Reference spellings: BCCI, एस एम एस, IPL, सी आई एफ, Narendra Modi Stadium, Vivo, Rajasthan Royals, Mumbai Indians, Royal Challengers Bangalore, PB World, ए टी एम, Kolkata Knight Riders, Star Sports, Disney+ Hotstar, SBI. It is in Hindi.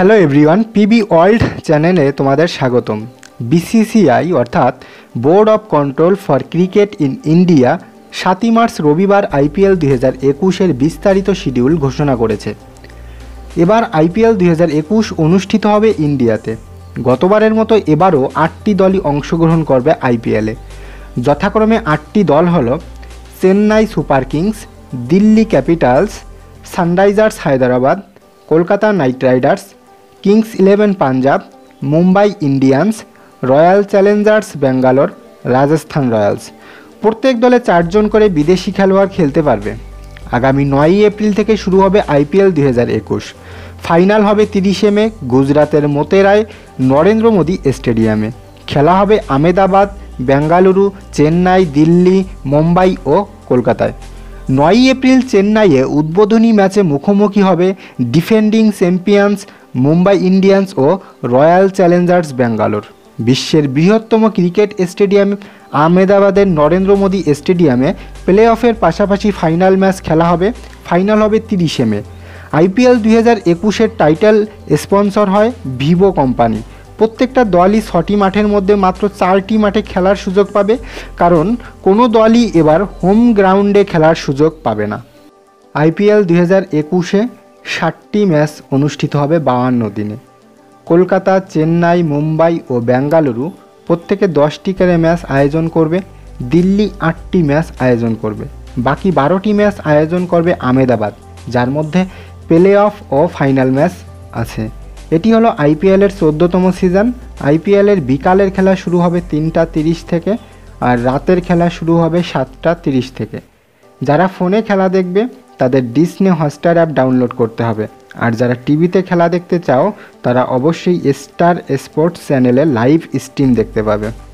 हेलो एवरीवन पीबी वर्ल्ड चैनले तुम्हारे स्वागतम। बीसीसीआई अर्थात board of control for cricket in India 7 March रविवार आईपीएल 2021 विस्तारित शिड्यूल घोषणा करेছে। এবার आईपीएल 2021 अनुष्ठित হবে इंडियाते। गतबारेर मतो एबारो 8টি দলই অংশগ্রহণ করবে আইপিএলে। যথাক্রমে 8টি দল হলো Chennai Super Kings, Delhi Capitals, Sunrisers Hyderabad, Kolkata night Riders, Kings 11 Punjab, Mumbai Indians, royal Challengers Bangalore, Rajasthan Royals. प्रत्येक दले 4 जन करे विदेशी खेलोयाड़ खेलते पारबे। आगामी 9 एप्रिल थेके शुरू होबे आईपीएल 2021। फाइनल होबे 30 मे गुजरातेर मोतेराय नरेंद्र मोदी स्टेडियमे। खेला होबे अहमेदाबाद, बेंगालुरु, चेन्नई, दिल्ली, मुम्बई और कोलकाताय। 9 एप्रिल चेन्नई उद्बोधनी मैचे मुखोमुखी है डिफेंडिंग चैम्पियंस मुम्बई इंडियंस और रॉयल चैलेंजर्स बेंगालोर। विश्व बृहत्तम cricket stadium Ahmedabad Narendra Modi stadium play off पाशापाशी फाइनल मैच खेला है। फाइनल है 30 मे। आईपीएल 2021 टाइटल स्पन्सर है भिवो कम्पानी। प्रत्येकटा दल ही 6टी माठेर मध्य मात्र 4टी माठे खेलार सुयोग पाबे, कारण कोनो दल ही एबार होम ग्राउंडे खेलार सुयोग पाबे ना। आईपीएल 2021 ए 60टी मैच अनुष्ठित होबे 52 दिने। कलकाता, चेन्नई, मुम्बई और बेंगालुरु प्रत्येके 10टी करे मैच आयोजन करबे। दिल्ली 8टी मैच आयोजन करबे। बाकी 12टी मैच आयोजन करबे अहमेदाबाद, जार मध्य प्ले अफ और फाइनल मैच आछे। एटी हलो आईपीएलर 14तम सीजन। आईपीएलर बिकालेर खेला शुरू होबे 3:30 थेके और रातेर खेला शुरू होबे 7:30 थेके। जारा फोने खेला देखबे तादेर डिजनी हॉटस्टार ऐप डाउनलोड करते होबे और जारा टीवीते खेला देखते चाओ तारा अवश्यई स्टार स्पोर्ट्स चैनेले लाइव स्ट्रीम देखते पाबे।